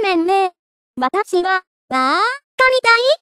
めんね。私は、わー、かみたい